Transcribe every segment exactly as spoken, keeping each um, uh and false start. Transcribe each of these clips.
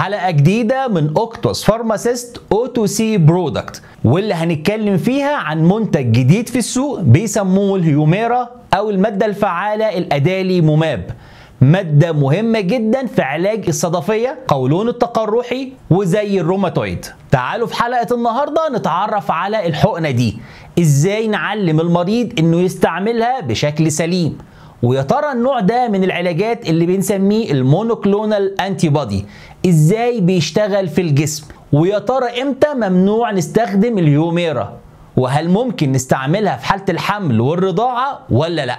حلقة جديدة من اوكتوس فارماسيست اوتو سي برودكت، واللي هنتكلم فيها عن منتج جديد في السوق بيسموه الهيوميرا او المادة الفعالة الادالي موماب، مادة مهمة جدا في علاج الصدفية، قولون التقرحي وزي الروماتويد. تعالوا في حلقة النهاردة نتعرف على الحقنة دي، ازاي نعلم المريض انه يستعملها بشكل سليم، ويا ترى النوع ده من العلاجات اللي بنسميه المونوكلونال انتي بودي ازاي بيشتغل في الجسم، ويا ترى امتى ممنوع نستخدم الهيوميرا، وهل ممكن نستعملها في حالة الحمل والرضاعة ولا لأ،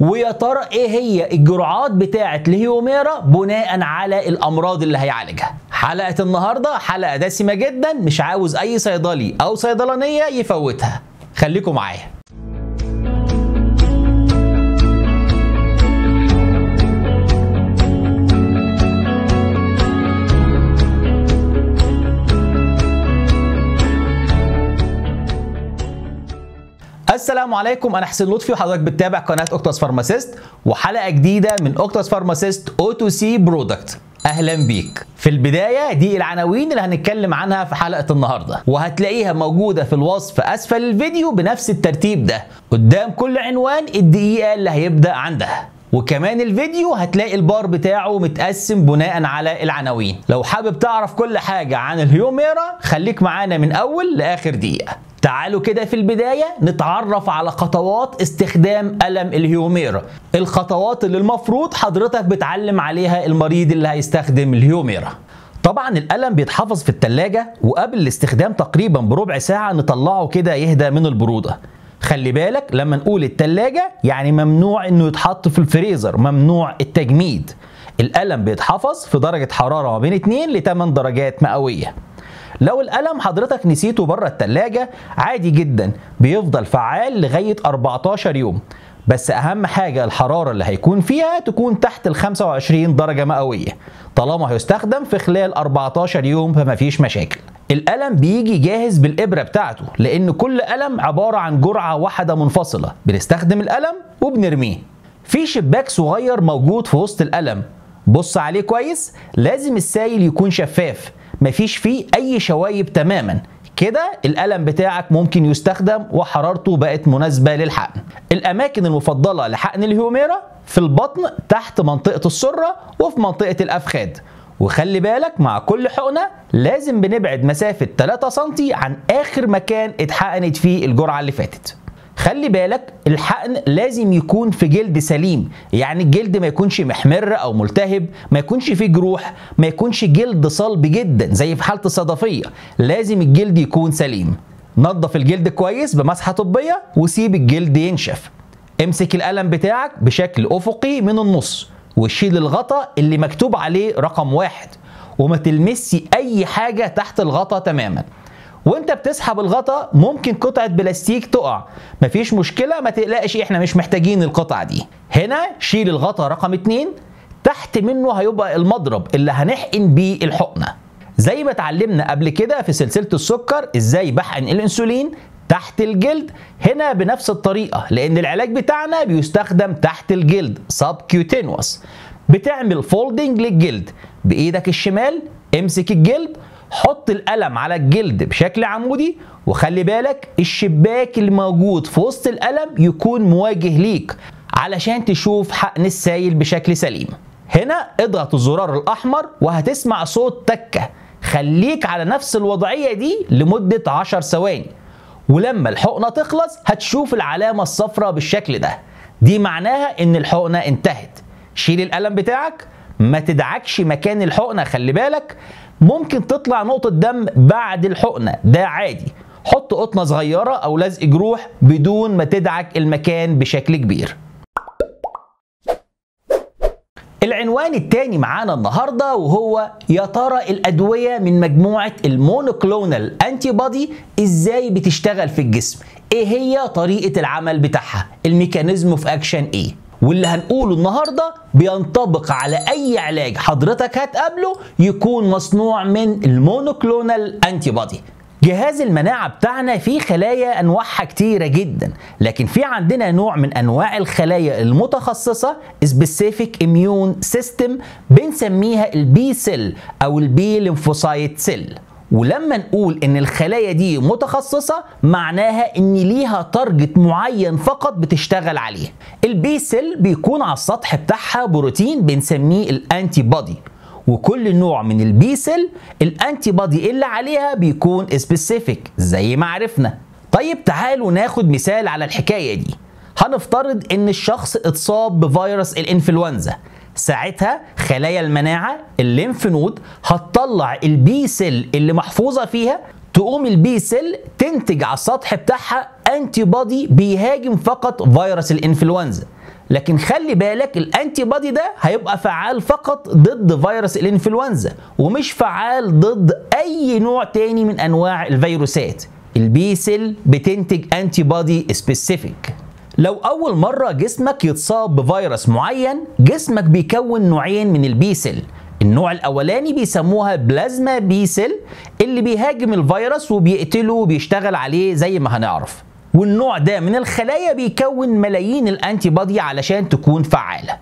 ويا ترى ايه هي الجرعات بتاعه الهيوميرا بناء على الامراض اللي هيعالجها. حلقه النهارده حلقه دسمه جدا، مش عاوز اي صيدلي او صيدلانيه يفوتها، خليكم معايا. السلام عليكم، انا حسين لطفي وحضرتك بتتابع قناه اوكتوس فارماسيست وحلقه جديده من اوكتوس فارماسيست اوتو سي برودكت. اهلا بيك. في البدايه دي العناوين اللي هنتكلم عنها في حلقه النهارده، وهتلاقيها موجوده في الوصف اسفل الفيديو بنفس الترتيب ده، قدام كل عنوان الدقيقه اللي هيبدا عندها، وكمان الفيديو هتلاقي البار بتاعه متقسم بناء على العناوين. لو حابب تعرف كل حاجه عن الهيوميرا خليك معانا من اول لاخر دقيقه. تعالوا كده في البداية نتعرف على خطوات استخدام قلم الهيوميرا، الخطوات اللي المفروض حضرتك بتعلم عليها المريض اللي هيستخدم الهيوميرا. طبعا القلم بيتحفظ في التلاجة، وقبل الاستخدام تقريبا بربع ساعة نطلعه كده يهدى من البرودة. خلي بالك لما نقول التلاجة يعني ممنوع انه يتحط في الفريزر، ممنوع التجميد. القلم بيتحفظ في درجة حرارة ما بين اتنين لتمن درجات مئوية. لو القلم حضرتك نسيته بره التلاجة عادي جدا، بيفضل فعال لغاية أربعتاشر يوم، بس أهم حاجة الحرارة اللي هيكون فيها تكون تحت ال خمسة وعشرين درجة مئوية، طالما هيستخدم في خلال أربعتاشر يوم فمفيش مشاكل. القلم بيجي جاهز بالإبرة بتاعته، لأن كل قلم عبارة عن جرعة واحدة منفصلة، بنستخدم القلم وبنرميه. في شباك صغير موجود في وسط القلم، بص عليه كويس، لازم السائل يكون شفاف مفيش فيه أي شوايب تماما، كده القلم بتاعك ممكن يستخدم وحرارته بقت مناسبة للحقن. الأماكن المفضلة لحقن الهيوميرا في البطن تحت منطقة السرة وفي منطقة الأفخاذ، وخلي بالك مع كل حقنة لازم بنبعد مسافة تلاتة سنتي عن آخر مكان اتحقنت فيه الجرعة اللي فاتت. خلي بالك الحقن لازم يكون في جلد سليم، يعني الجلد ما يكونش محمر او ملتهب، ما يكونش فيه جروح، ما يكونش جلد صلب جدا زي في حالة الصدفية، لازم الجلد يكون سليم. نظف الجلد كويس بمسحة طبية وسيب الجلد ينشف. امسك القلم بتاعك بشكل افقي من النص وشيل الغطاء اللي مكتوب عليه رقم واحد، وما تلمسي اي حاجة تحت الغطاء تماما. وانت بتسحب الغطا ممكن قطعة بلاستيك تقع، مفيش مشكلة ما تقلقش، احنا مش محتاجين القطعة دي. هنا شيل الغطا رقم اتنين، تحت منه هيبقى المضرب اللي هنحقن بيه الحقنة، زي ما اتعلمنا قبل كده في سلسلة السكر ازاي بحقن الانسولين تحت الجلد. هنا بنفس الطريقة، لان العلاج بتاعنا بيستخدم تحت الجلد سبكيوتينوس. بتعمل فولدنج للجلد بايدك الشمال، امسك الجلد، حط القلم على الجلد بشكل عمودي، وخلي بالك الشباك اللي موجود في وسط القلم يكون مواجه ليك علشان تشوف حقن السائل بشكل سليم. هنا اضغط الزرار الأحمر وهتسمع صوت تكة، خليك على نفس الوضعية دي لمدة عشر ثواني، ولما الحقنة تخلص هتشوف العلامة الصفراء بالشكل ده، دي معناها ان الحقنة انتهت. شيل القلم بتاعك، ما تدعكش مكان الحقنة، خلي بالك ممكن تطلع نقطة دم بعد الحقنة، ده عادي. حط قطنة صغيرة أو لزق جروح بدون ما تدعك المكان بشكل كبير. العنوان التاني معانا النهاردة وهو يا ترى الأدوية من مجموعة المونوكلونال أنتي بودي إزاي بتشتغل في الجسم؟ إيه هي طريقة العمل بتاعها؟ الميكانيزم في أكشن إيه؟ واللي هنقوله النهاردة بينطبق على أي علاج حضرتك هتقابله يكون مصنوع من المونوكلونال أنتي بودي. جهاز المناعة بتاعنا فيه خلايا انواعها كتيرة جدا، لكن في عندنا نوع من انواع الخلايا المتخصصة سبيسيفيك اميون سيستم بنسميها البي سيل او البي ليمفوسايت سيل. ولما نقول ان الخلايا دي متخصصة معناها ان ليها تارجت معين فقط بتشتغل عليه. البي سيل بيكون على السطح بتاعها بروتين بنسميه الانتي بودي، وكل نوع من البي سيل الانتي بودي اللي عليها بيكون سبيسيفيك زي ما عرفنا. طيب تعالوا ناخد مثال على الحكاية دي. هنفترض ان الشخص اتصاب بفيروس الانفلونزا، ساعتها خلايا المناعة الليمف نود هتطلع البي سيل اللي محفوظة فيها، تقوم البي سيل تنتج على السطح بتاعها انتي بودي بيهاجم فقط فيروس الانفلونزا. لكن خلي بالك الانتي بودي ده هيبقى فعال فقط ضد فيروس الانفلونزا ومش فعال ضد اي نوع تاني من انواع الفيروسات. البي سيل بتنتج انتي بودي سبيسيفيك. لو أول مرة جسمك يتصاب بفيروس معين، جسمك بيكون نوعين من البي سيل. النوع الأولاني بيسموها بلازما بي سيل اللي بيهاجم الفيروس وبيقتله وبيشتغل عليه زي ما هنعرف، والنوع ده من الخلايا بيكون ملايين الأنتي بودي علشان تكون فعالة.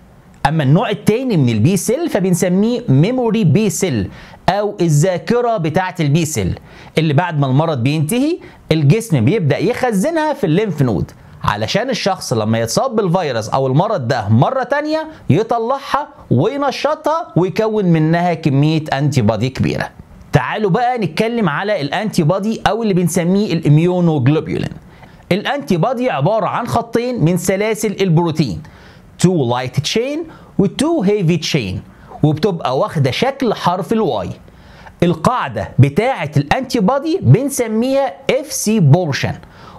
أما النوع التاني من البي سيل فبنسميه ميموري بي سيل أو الذاكرة بتاعة البي سيل، اللي بعد ما المرض بينتهي الجسم بيبدأ يخزنها في الليمف نود علشان الشخص لما يتصاب بالفيروس أو المرض ده مرة تانية يطلعها وينشطها ويكون منها كمية أنتي بودي كبيرة. تعالوا بقى نتكلم على الأنتي بودي أو اللي بنسميه الإميونوجلوبولين. الأنتي بودي عبارة عن خطين من سلاسل البروتين تو لايت تشين و تو هيفي تشين، وبتبقى واخدة شكل حرف الواي. القاعدة بتاعة الأنتي بودي بنسميها إف سي بورشن،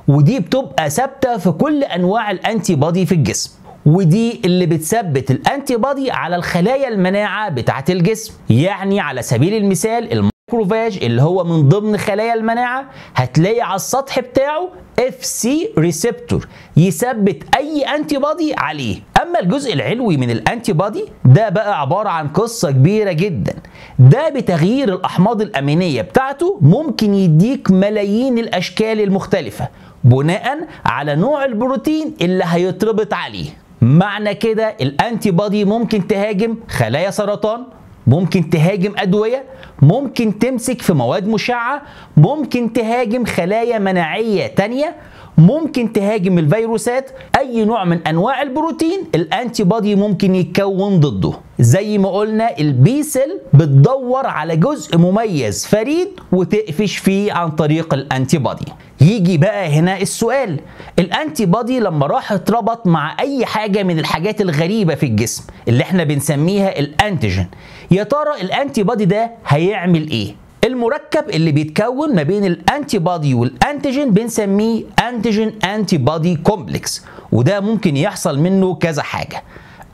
ودي بتبقى ثابته في كل انواع الانتي بودي في الجسم، ودي اللي بتثبت الانتي بودي على الخلايا المناعه بتاعه الجسم. يعني على سبيل المثال المايكروفاج اللي هو من ضمن خلايا المناعه هتلاقي على السطح بتاعه إف سي ريسبتور يثبت اي انتي بودي عليه. اما الجزء العلوي من الانتي بودي ده بقى عباره عن قصه كبيره جدا، ده بتغيير الاحماض الامينيه بتاعته ممكن يديك ملايين الاشكال المختلفه بناء على نوع البروتين اللي هيتربط عليه. معنى كده الانتي بودي ممكن تهاجم خلايا سرطان، ممكن تهاجم ادويه، ممكن تمسك في مواد مشعه، ممكن تهاجم خلايا مناعيه تانية، ممكن تهاجم الفيروسات. اي نوع من انواع البروتين الانتي بودي ممكن يتكون ضده. زي ما قلنا البي سيل بتدور على جزء مميز فريد وتقفش فيه عن طريق الانتي بودي. يجي بقى هنا السؤال، الانتي بودي لما راح اتربط مع اي حاجه من الحاجات الغريبه في الجسم اللي احنا بنسميها الانتيجين، يا ترى الانتي بودي ده هيعمل ايه؟ المركب اللي بيتكون ما بين الانتي بودي والانتيجين بنسميه انتيجين انتي بودي كومبلكس، وده ممكن يحصل منه كذا حاجه.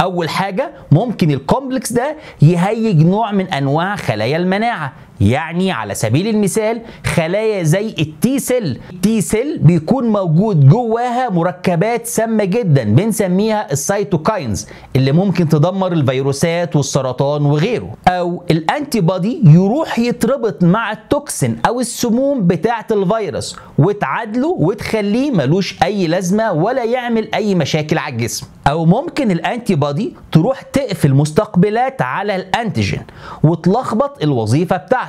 اول حاجه ممكن الكومبلكس ده يهيج نوع من انواع خلايا المناعه، يعني على سبيل المثال خلايا زي التي سيل. التي سيل بيكون موجود جواها مركبات سامه جدا بنسميها السيتوكاينز اللي ممكن تدمر الفيروسات والسرطان وغيره. او الانتي بودي يروح يتربط مع التوكسين او السموم بتاعه الفيروس وتعادله وتخليه ملوش اي لازمه ولا يعمل اي مشاكل على الجسم. او ممكن الانتي بودي تروح تقفل مستقبلات على الانتيجين وتلخبط الوظيفه بتاعته،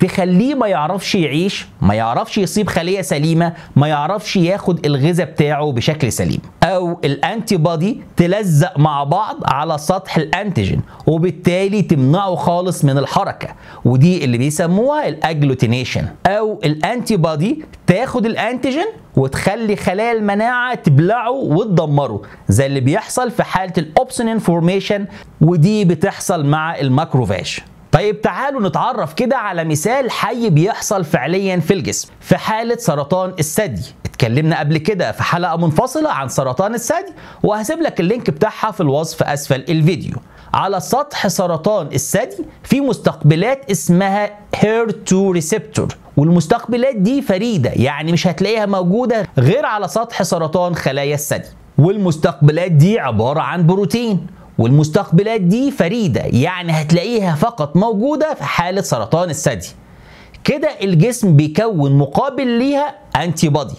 تخليه ما يعرفش يعيش، ما يعرفش يصيب خلية سليمة، ما يعرفش ياخد الغذاء بتاعه بشكل سليم. أو الأنتي بودي تلزق مع بعض على سطح الأنتيجين وبالتالي تمنعه خالص من الحركة، ودي اللي بيسموها الأجلوتينيشن. أو الأنتي بودي تاخد الأنتيجين وتخلي خلايا المناعة تبلعه وتدمره زي اللي بيحصل في حالة الأوبسونين فورميشن، ودي بتحصل مع الماكروفاج. طيب تعالوا نتعرف كده على مثال حي بيحصل فعليا في الجسم في حالة سرطان الثدي. اتكلمنا قبل كده في حلقة منفصلة عن سرطان الثدي وهسيب لك اللينك بتاعها في الوصف اسفل الفيديو. على سطح سرطان الثدي في مستقبلات اسمها هير تو ريسبتور، والمستقبلات دي فريدة، يعني مش هتلاقيها موجودة غير على سطح سرطان خلايا الثدي. والمستقبلات دي عبارة عن بروتين، والمستقبلات دي فريدة، يعني هتلاقيها فقط موجودة في حالة سرطان الثدي. كده الجسم بيكون مقابل ليها انتي بودي.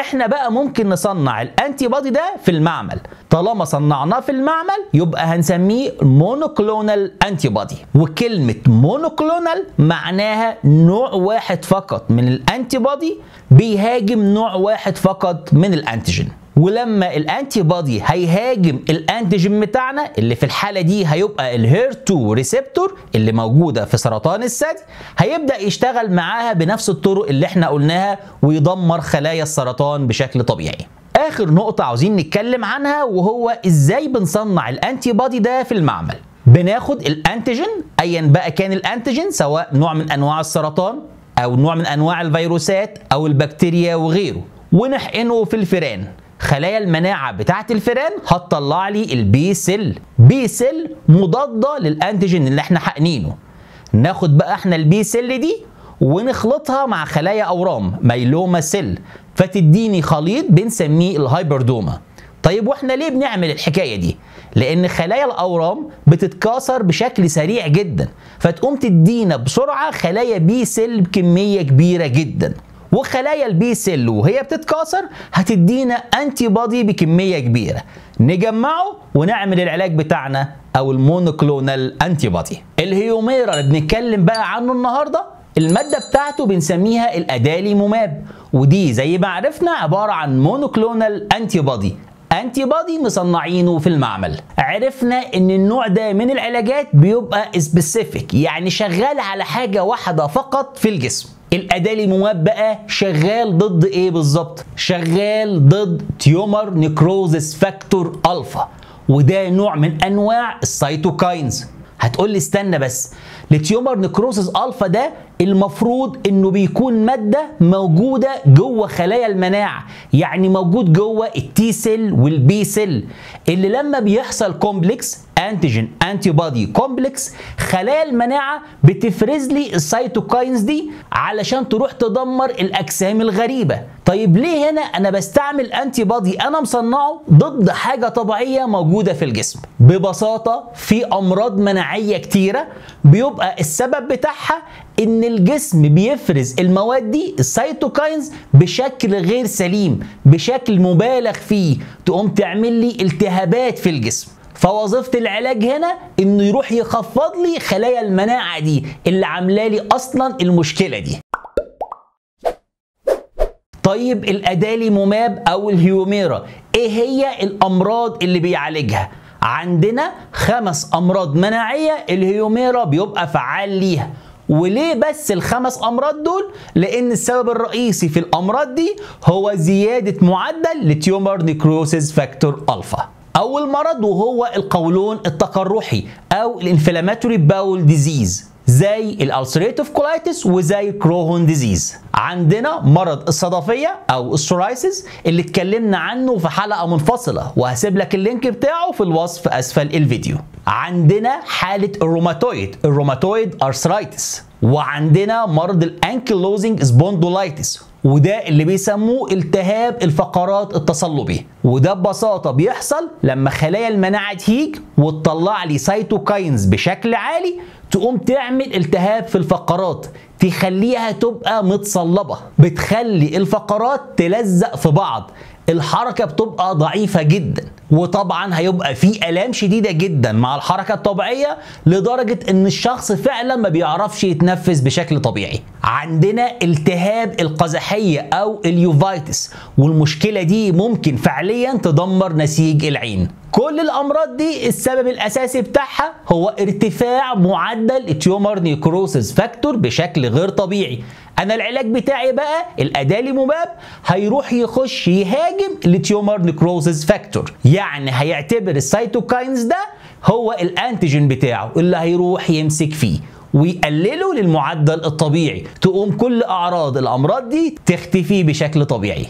احنا بقى ممكن نصنع الانتي بودي ده في المعمل، طالما صنعناه في المعمل يبقى هنسميه مونوكلونال انتي بودي. وكلمه مونوكلونال معناها نوع واحد فقط من الانتي بودي بيهاجم نوع واحد فقط من الانتيجين، ولما الانتي بودي هيهاجم الانتيجين بتاعنا اللي في الحاله دي هيبقى الهير تو ريسبتور اللي موجوده في سرطان الثدي، هيبدا يشتغل معاها بنفس الطرق اللي احنا قلناها ويدمر خلايا السرطان بشكل طبيعي. اخر نقطه عاوزين نتكلم عنها وهو ازاي بنصنع الانتي بودي ده في المعمل. بناخد الانتيجين ايا بقى كان الانتيجين، سواء نوع من انواع السرطان او نوع من انواع الفيروسات او البكتيريا وغيره، ونحقنه في الفئران. خلايا المناعة بتاعت الفئران هتطلع لي البي سيل، بي سيل مضادة للانتيجين اللي احنا حقنينه. ناخد بقى احنا البي سيل دي ونخلطها مع خلايا اورام ميلوما سيل، فتديني خليط بنسميه الهايبردوما. طيب واحنا ليه بنعمل الحكاية دي؟ لان خلايا الاورام بتتكاثر بشكل سريع جدا، فتقوم تدينا بسرعة خلايا بي سيل بكمية كبيرة جدا، وخلايا البي سيل وهي بتتكاثر هتدينا انتي بودي بكميه كبيره، نجمعه ونعمل العلاج بتاعنا او المونوكلونال انتي بودي. الهيوميرا اللي بنتكلم بقى عنه النهارده الماده بتاعته بنسميها الاداليموماب، ودي زي ما عرفنا عباره عن مونوكلونال انتي بودي، انتي بودي مصنعينه في المعمل. عرفنا ان النوع ده من العلاجات بيبقى سبيسيفيك، يعني شغال على حاجه واحده فقط في الجسم. الاداليموماب بقى شغال ضد ايه بالظبط؟ شغال ضد تيومر نيكروزس فاكتور الفا، وده نوع من انواع السيتوكاينز. هتقول لي استنى بس، التيومر نيكروزس الفا ده المفروض انه بيكون ماده موجوده جوه خلايا المناعه، يعني موجود جوه التي سيل والبي سيل، اللي لما بيحصل كومبلكس انتيجين انتي بودي كومبلكس خلايا المناعه بتفرز لي السيتوكاينز دي علشان تروح تدمر الاجسام الغريبه. طيب ليه هنا انا بستعمل انتي بودي انا مصنعه ضد حاجه طبيعيه موجوده في الجسم؟ ببساطه في امراض مناعيه كتيره بيبقى السبب بتاعها ان الجسم بيفرز المواد دي السيتوكاينز بشكل غير سليم، بشكل مبالغ فيه، تقوم تعمل لي التهابات في الجسم. فوظيفة العلاج هنا انه يروح يخفض لي خلايا المناعة دي اللي عامله لي اصلا المشكلة دي. طيب الاداليموماب او الهيوميرا ايه هي الامراض اللي بيعالجها؟ عندنا خمس امراض مناعية الهيوميرا بيبقى فعال ليها. وليه بس الخمس امراض دول؟ لان السبب الرئيسي في الامراض دي هو زيادة معدل لتيومر نيكروسيس فاكتور الفا. أول مرض وهو القولون التقرحي أو الانفلاماتوري باول ديزيز، زي الألسريتيف كولايتس وزي كروهون ديزيز. عندنا مرض الصدفية أو السورايسيس اللي اتكلمنا عنه في حلقة منفصلة، وهسيب لك اللينك بتاعه في الوصف أسفل الفيديو. عندنا حالة الروماتويد الروماتويد أرثرايتس، وعندنا مرض الأنكيلوزنج سبوندولايتس، وده اللي بيسموه التهاب الفقرات التصلبي، وده ببساطة بيحصل لما خلايا المناعة تهيج وتطلع لي سيتوكاينز بشكل عالي، تقوم تعمل التهاب في الفقرات تخليها تبقى متصلبة، بتخلي الفقرات تلزق في بعض، الحركة بتبقى ضعيفة جدا، وطبعا هيبقى في آلام شديدة جدا مع الحركة الطبيعية لدرجة ان الشخص فعلا ما بيعرفش يتنفس بشكل طبيعي. عندنا التهاب القزحية او اليوفايتس، والمشكلة دي ممكن فعليا تدمر نسيج العين. كل الامراض دي السبب الاساسي بتاعها هو ارتفاع معدل التيومر نيكروسيس فاكتور بشكل غير طبيعي. انا العلاج بتاعي بقى الاداليموماب هيروح يخش يهاجم التيومر نيكروسيس فاكتور، يعني هيعتبر السيتوكاينز ده هو الانتيجين بتاعه اللي هيروح يمسك فيه ويقلله للمعدل الطبيعي، تقوم كل اعراض الامراض دي تختفي بشكل طبيعي.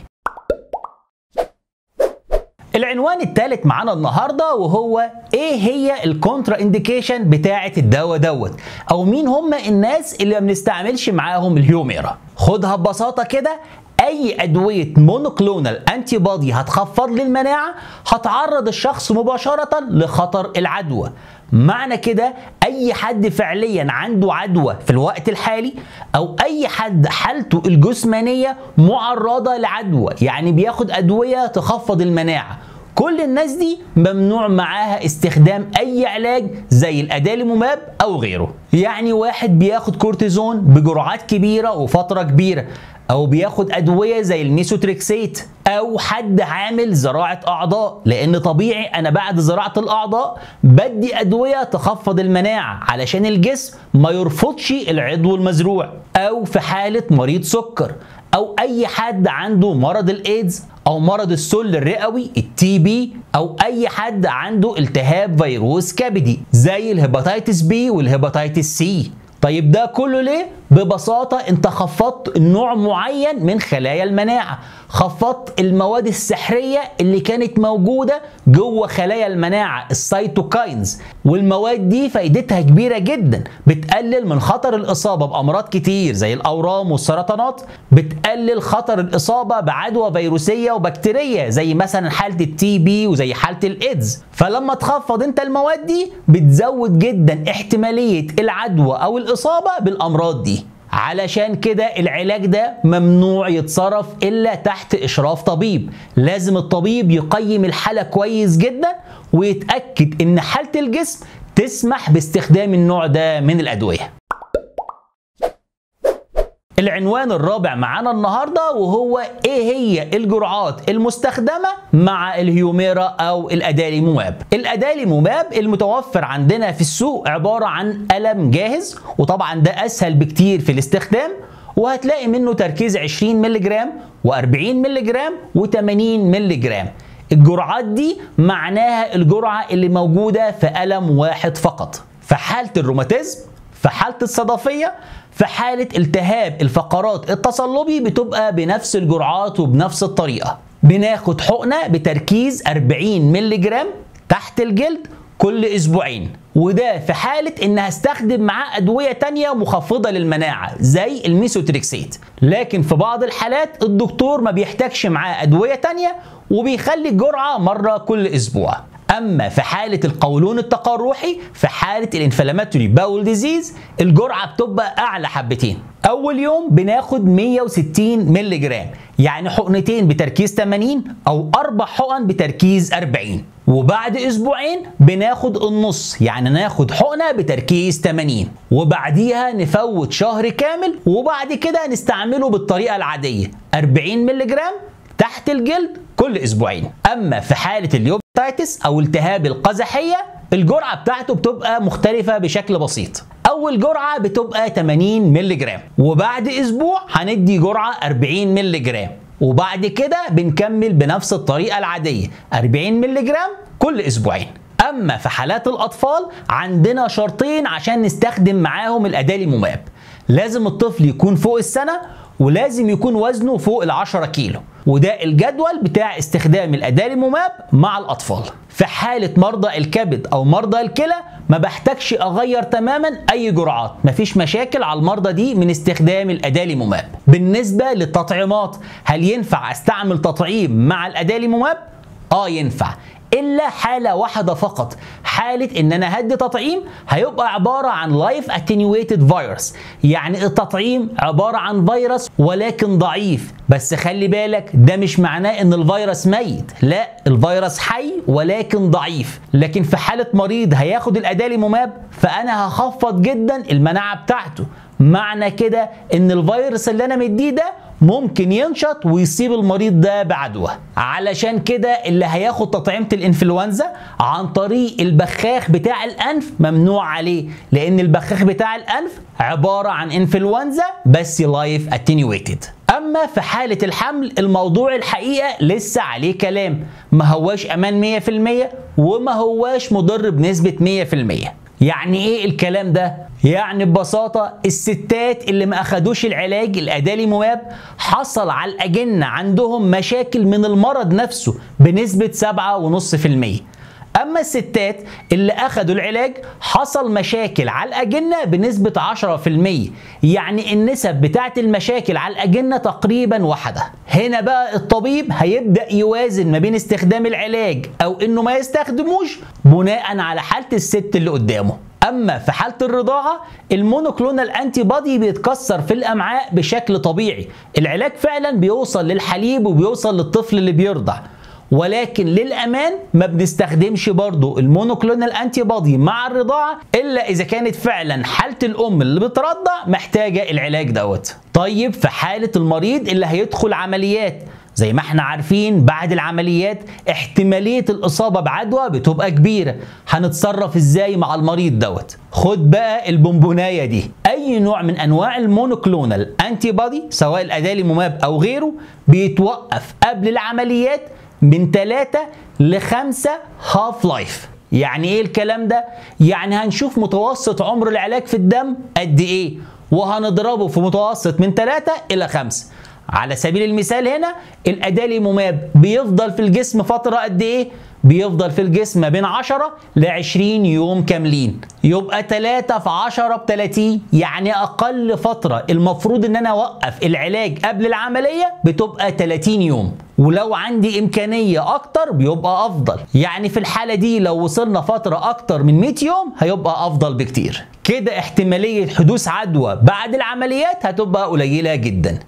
العنوان الثالث معانا النهارده وهو ايه هي الكونترا انديكيشن بتاعه الدواء دوت، او مين هم الناس اللي ما بنستعملش معاهم الهيوميرا. خدها ببساطه كده، اي ادويه مونوكلونال انتي بودي هتخفض للمناعه هتعرض الشخص مباشره لخطر العدوى، معنى كده اي حد فعليا عنده عدوى في الوقت الحالي او اي حد حالته الجسمانية معرضة لعدوى، يعني بياخد ادوية تخفض المناعة، كل الناس دي ممنوع معاها استخدام اي علاج زي الاداليموماب او غيره. يعني واحد بياخد كورتيزون بجرعات كبيرة وفترة كبيرة، او بياخد ادويه زي الميثوتريكسيت، او حد عامل زراعه اعضاء، لان طبيعي انا بعد زراعه الاعضاء بدي ادويه تخفض المناعه علشان الجسم ما يرفضش العضو المزروع، او في حاله مريض سكر، او اي حد عنده مرض الايدز او مرض السل الرئوي التي بي، او اي حد عنده التهاب فيروس كبدي زي الهيباتيتس بي والهيباتيتس سي. طيب ده كله ليه؟ ببساطة انت خفضت نوع معين من خلايا المناعة، خفضت المواد السحرية اللي كانت موجودة جوه خلايا المناعة السيتوكاينز، والمواد دي فايدتها كبيرة جدا، بتقلل من خطر الإصابة بأمراض كتير زي الأورام والسرطانات، بتقلل خطر الإصابة بعدوى فيروسية وبكتيرية زي مثلا حالة التي بي وزي حالة الإيدز. فلما تخفض انت المواد دي بتزود جدا احتمالية العدوى أو الإصابة بالأمراض دي. علشان كده العلاج ده ممنوع يتصرف إلا تحت إشراف طبيب، لازم الطبيب يقيم الحالة كويس جدا ويتأكد إن حالة الجسم تسمح باستخدام النوع ده من الأدوية. العنوان الرابع معانا النهاردة وهو ايه هي الجرعات المستخدمة مع الهيوميرا او الاداليموماب. الاداليموماب المتوفر عندنا في السوق عبارة عن قلم جاهز، وطبعا ده اسهل بكتير في الاستخدام، وهتلاقي منه تركيز عشرين مللي جرام واربعين مللي جرام وتمانين مللي جرام. الجرعات دي معناها الجرعة اللي موجودة في قلم واحد فقط، في حالة الروماتيزم، في حالة الصدفية، في حالة التهاب الفقرات التصلبي، بتبقى بنفس الجرعات وبنفس الطريقة. بناخد حقنة بتركيز أربعين مللي جرام تحت الجلد كل اسبوعين، وده في حالة ان هستخدم معاه ادوية تانية مخفضة للمناعة زي الميثوتريكسيت، لكن في بعض الحالات الدكتور ما بيحتاجش معاه ادوية تانية وبيخلي الجرعة مرة كل اسبوع. اما في حالة القولون التقرحي، في حالة الانفلاماتوري باول ديزيز، الجرعة بتبقى اعلى حبتين. اول يوم بناخد مية وستين مللي جرام، يعني حقنتين بتركيز تمانين او اربع حقن بتركيز أربعين، وبعد اسبوعين بناخد النص، يعني ناخد حقنة بتركيز تمانين، وبعديها نفوت شهر كامل، وبعد كده نستعمله بالطريقة العادية أربعين مللي جرام تحت الجلد كل اسبوعين. اما في حالة اليوبيتايتس او التهاب القزحية، الجرعة بتاعته بتبقى مختلفة بشكل بسيط. اول جرعة بتبقى تمانين مللي جرام، وبعد اسبوع هندي جرعة أربعين مللي جرام، وبعد كده بنكمل بنفس الطريقة العادية أربعين مللي جرام كل اسبوعين. اما في حالات الاطفال عندنا شرطين عشان نستخدم معاهم الاداليموماب، لازم الطفل يكون فوق السنة، ولازم يكون وزنه فوق العشرة كيلو، وده الجدول بتاع استخدام الاداليموماب مع الاطفال. في حالة مرضى الكبد او مرضى الكلى ما بحتاجش اغير تماما اي جرعات، مفيش مشاكل على المرضى دي من استخدام الاداليموماب. بالنسبة للتطعيمات، هل ينفع استعمل تطعيم مع الاداليموماب؟ اه ينفع، الا حالة واحدة فقط، حالة ان انا هدي تطعيم هيبقى عبارة عن لايف اتنيويتد فيروس، يعني التطعيم عبارة عن فيروس ولكن ضعيف. بس خلي بالك ده مش معناه ان الفيروس ميت، لا، الفيروس حي ولكن ضعيف. لكن في حالة مريض هياخد الاداليموماب فانا هخفض جدا المناعة بتاعته، معنى كده ان الفيروس اللي انا مديه ده ممكن ينشط ويصيب المريض ده بعدوى. علشان كده اللي هياخد تطعيمة الانفلونزا عن طريق البخاخ بتاع الانف ممنوع عليه، لان البخاخ بتاع الانف عبارة عن انفلونزا بس لايف اتنيويتد. اما في حالة الحمل الموضوع الحقيقة لسه عليه كلام، ما هواش امان مية في المية وما هواش مضر بنسبة مية في المية. يعني ايه الكلام ده؟ يعني ببساطة الستات اللي ما اخدوش العلاج الاداليموماب حصل على الاجنة عندهم مشاكل من المرض نفسه بنسبة سبعة ونص في المية، اما الستات اللي اخدوا العلاج حصل مشاكل على الاجنه بنسبه عشرة في المية، يعني النسب بتاعت المشاكل على الاجنه تقريبا واحده. هنا بقى الطبيب هيبدا يوازن ما بين استخدام العلاج او انه ما يستخدموش بناء على حاله الست اللي قدامه. اما في حاله الرضاعه المونوكلونال انتي بادي بيتكسر في الامعاء بشكل طبيعي، العلاج فعلا بيوصل للحليب وبيوصل للطفل اللي بيرضع، ولكن للامان ما بنستخدمش برضو المونوكلونال انتي بادي مع الرضاعه الا اذا كانت فعلا حاله الام اللي بترضع محتاجه العلاج دوت. طيب في حاله المريض اللي هيدخل عمليات، زي ما احنا عارفين بعد العمليات احتمالية الإصابة بعدوى بتبقى كبيرة، هنتصرف ازاي مع المريض دوت؟ خد بقى البونبوناية دي، أي نوع من أنواع المونوكلونال أنتي بادي سواء الأداليموماب أو غيره بيتوقف قبل العمليات من ثلاثة لخمسة هاف لايف. يعني إيه الكلام ده؟ يعني هنشوف متوسط عمر العلاج في الدم قد إيه، وهنضربه في متوسط من ثلاثة إلى خمسة. على سبيل المثال هنا الأداليموماب بيفضل في الجسم فترة قد إيه؟ بيفضل في الجسم ما بين عشرة لعشرين يوم كاملين، يبقى ثلاثة في عشرة بتلاتين، يعني أقل فترة المفروض إن أنا أوقف العلاج قبل العملية بتبقى تلاتين يوم، ولو عندي إمكانية أكتر بيبقى أفضل، يعني في الحالة دي لو وصلنا فترة أكتر من مية يوم هيبقى أفضل بكتير. كده احتمالية حدوث عدوى بعد العمليات هتبقى قليلة جدا.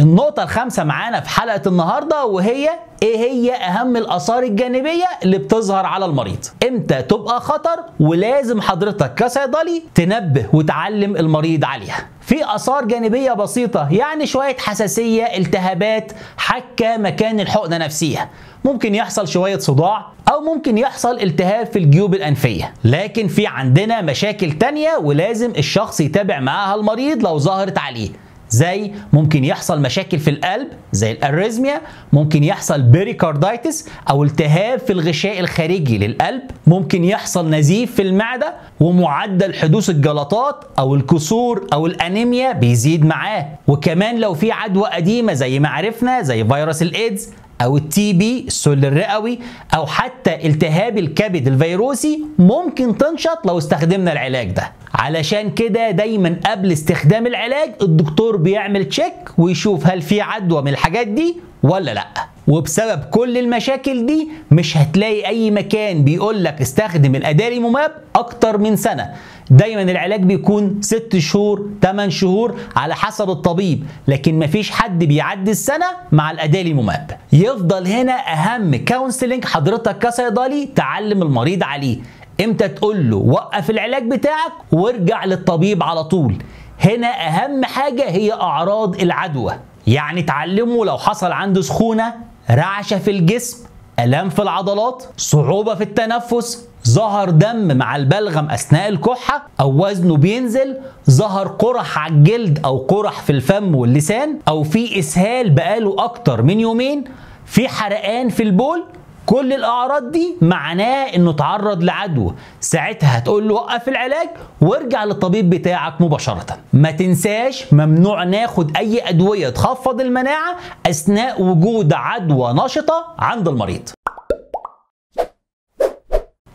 النقطة الخامسة معانا في حلقة النهاردة، وهي ايه هي اهم الاثار الجانبية اللي بتظهر على المريض؟ امتى تبقى خطر ولازم حضرتك كصيدلي تنبه وتعلم المريض عليها؟ في اثار جانبية بسيطة، يعني شوية حساسية، التهابات، حكة مكان الحقنة نفسيها، ممكن يحصل شوية صداع، أو ممكن يحصل التهاب في الجيوب الأنفية. لكن في عندنا مشاكل تانية ولازم الشخص يتابع معاها المريض لو ظهرت عليه، زي ممكن يحصل مشاكل في القلب زي الاريزميا، ممكن يحصل بيريكاردايتس او التهاب في الغشاء الخارجي للقلب، ممكن يحصل نزيف في المعدة، ومعدل حدوث الجلطات او الكسور او الانيميا بيزيد معاه، وكمان لو في عدوى قديمة زي ما عرفنا زي فيروس الايدز او التي بي السل الرئوي، او حتى التهاب الكبد الفيروسي ممكن تنشط لو استخدمنا العلاج ده. علشان كده دايما قبل استخدام العلاج الدكتور بيعمل تشيك ويشوف هل في عدوى من الحاجات دي ولا لا. وبسبب كل المشاكل دي مش هتلاقي اي مكان بيقولك استخدم الاداليموماب اكتر من سنة، دايما العلاج بيكون ست شهور تمن شهور على حسب الطبيب، لكن مفيش حد بيعدي السنة مع الاداليموماب. يفضل هنا اهم كونسلنج حضرتك كصيدلي تعلم المريض عليه، امتى تقول له وقف العلاج بتاعك وارجع للطبيب على طول. هنا اهم حاجة هي اعراض العدوى، يعني تعلمه لو حصل عنده سخونة، رعشة في الجسم، الام في العضلات، صعوبة في التنفس، ظهر دم مع البلغم اثناء الكحة او وزنه بينزل، ظهر قرح على الجلد او قرح في الفم واللسان، او في اسهال بقاله اكتر من يومين، في حرقان في البول. كل الاعراض دي معناه انه اتعرض لعدوى، ساعتها هتقول له وقف العلاج وارجع للطبيب بتاعك مباشرة. ما تنساش ممنوع ناخد اي ادوية تخفض المناعة اثناء وجود عدوى نشطة عند المريض.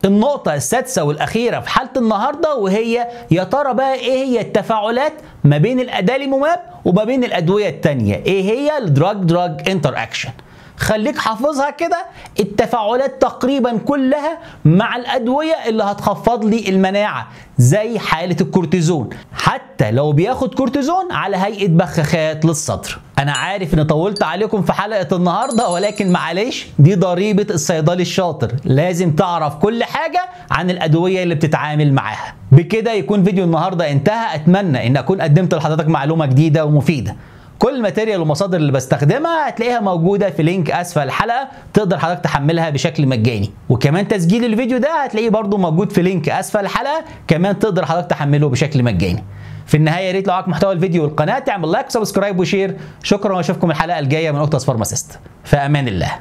النقطة السادسة والأخيرة في حالة النهاردة، وهي يا ترى بقى إيه هي التفاعلات ما بين الأداليموماب وما بين الأدوية التانية؟ إيه هي الدراج دراج انتر أكشن؟ خليك حافظها كده، التفاعلات تقريبا كلها مع الأدوية اللي هتخفض لي المناعة، زي حالة الكورتيزون، حتى لو بياخد كورتيزون على هيئة بخاخات للصدر. أنا عارف إن طولت عليكم في حلقة النهاردة، ولكن معلش دي ضريبة الصيدلي الشاطر، لازم تعرف كل حاجة عن الأدوية اللي بتتعامل معاها. بكده يكون فيديو النهاردة انتهى، أتمنى إن أكون قدمت لحضرتك معلومة جديدة ومفيدة. كل الماتيريال والمصادر اللي بستخدمها هتلاقيها موجودة في لينك أسفل الحلقة، تقدر حضرتك تحملها بشكل مجاني، وكمان تسجيل الفيديو ده هتلاقيه برضو موجود في لينك أسفل الحلقة، كمان تقدر حضرتك تحمله بشكل مجاني. في النهاية يا ريت لو عجبك محتوى الفيديو والقناة تعمل لايك وسبسكرايب وشير. شكرا، واشوفكم الحلقة الجاية من أوكتاس فارماسيست. في أمان الله.